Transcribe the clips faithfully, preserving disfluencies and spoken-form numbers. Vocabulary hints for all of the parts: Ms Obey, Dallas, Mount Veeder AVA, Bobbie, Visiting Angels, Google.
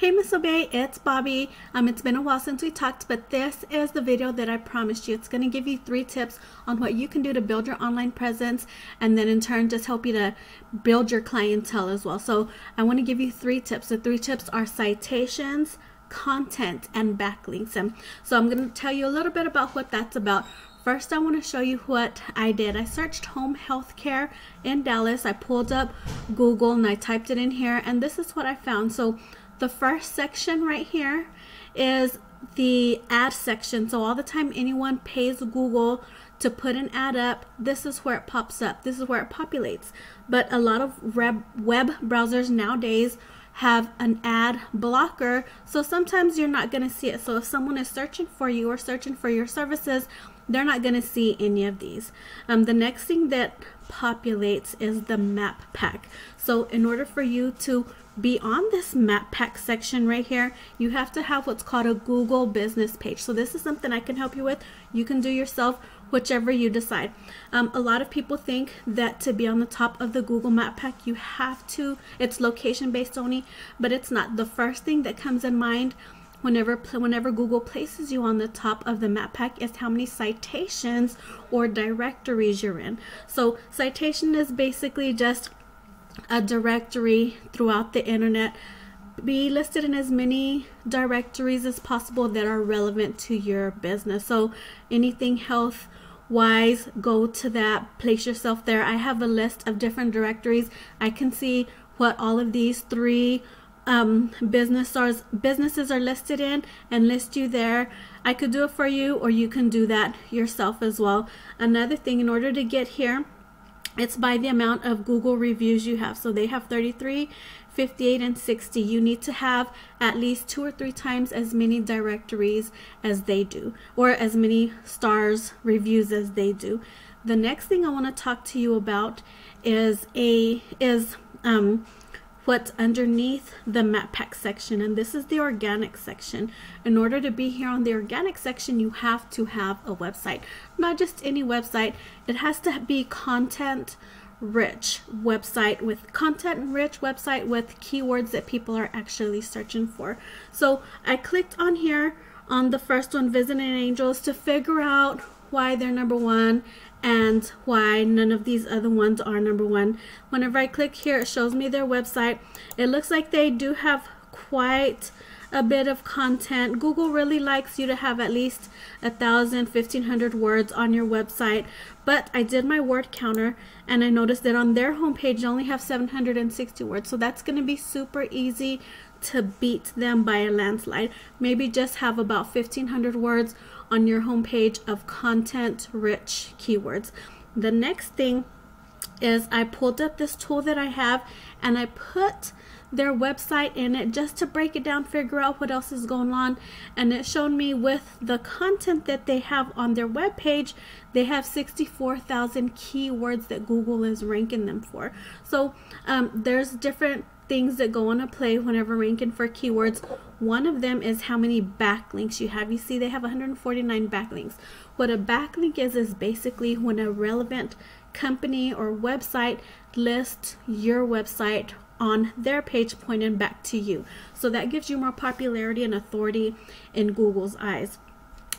Hey Miss Obey, it's Bobby. Um, it's been a while since we talked, but this is the video that I promised you. It's going to give you three tips on what you can do to build your online presence and then in turn just help you to build your clientele as well. So I want to give you three tips. The three tips are citations, content, and backlinks. And so I'm going to tell you a little bit about what that's about. First, I want to show you what I did. I searched home health care in Dallas. I pulled up Google and I typed it in here, and this is what I found. So the first section right here is the ad section. So all the time anyone pays Google to put an ad up, this is where it pops up. This is where it populates. But a lot of web browsers nowadays have an ad blocker, so sometimes you're not going to see it. So if someone is searching for you or searching for your services, they're not going to see any of these. Um, the next thing that populates is the map pack. So in order for you to be on this map pack section right here, you have to have what's called a Google business page. So this is something I can help you with. You can do yourself, whichever you decide. Um, a lot of people think that to be on the top of the Google map pack, you have to, it's location based only, but it's not. The first thing that comes in mind Whenever, whenever Google places you on the top of the map pack is how many citations or directories you're in. So citation is basically just a directory throughout the internet. Be listed in as many directories as possible that are relevant to your business. So anything health wise, go to that, place yourself there. I have a list of different directories. I can see what all of these three um businesses businesses are listed in and list you there. I could do it for you, or you can do that yourself as well. Another thing, in order to get here, it's by the amount of Google reviews you have. So they have thirty-three, fifty-eight, and sixty. You need to have at least two or three times as many directories as they do, or as many stars reviews as they do. The next thing I want to talk to you about is a is um what's underneath the map pack section, and this is the organic section. In order to be here on the organic section, you have to have a website. Not just any website, it has to be content rich website with content rich website with keywords that people are actually searching for. So I clicked on here on the first one, Visiting Angels, to figure out why they're number one and why none of these other ones are number one. Whenever I click here, it shows me their website. It looks like they do have quite a bit of content. Google really likes you to have at least a thousand, fifteen hundred words on your website. But I did my word counter and I noticed that on their homepage, they only have seven hundred sixty words. So that's going to be super easy to beat them by a landslide. Maybe just have about fifteen hundred words on your homepage of content rich keywords. The next thing is I pulled up this tool that I have and I put their website in it just to break it down, figure out what else is going on, and it showed me with the content that they have on their web page, they have sixty-four thousand keywords that Google is ranking them for. So um, there's different things that go into play whenever ranking for keywords. One of them is how many backlinks you have. You see they have one hundred forty-nine backlinks. What a backlink is is basically when a relevant company or website lists your website on their page pointing back to you. So that gives you more popularity and authority in Google's eyes.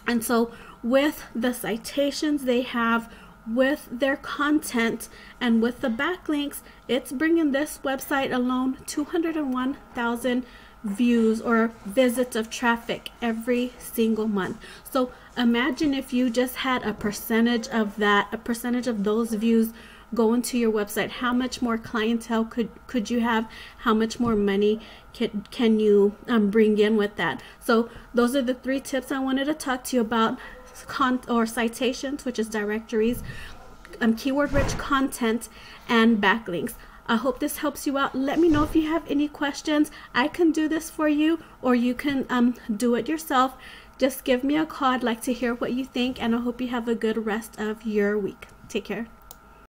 And so with the citations they have, with their content, and with the backlinks, it's bringing this website alone two hundred one thousand views or visits of traffic every single month. So imagine if you just had a percentage of that, a percentage of those views going to your website. How much more clientele could could you have? How much more money can, can you um, bring in with that? So those are the three tips I wanted to talk to you about. Con or citations, which is directories, um, keyword rich content, and backlinks. I hope this helps you out. Let me know if you have any questions. I can do this for you, or you can um, do it yourself. Just give me a call. I'd like to hear what you think, and I hope you have a good rest of your week. Take care.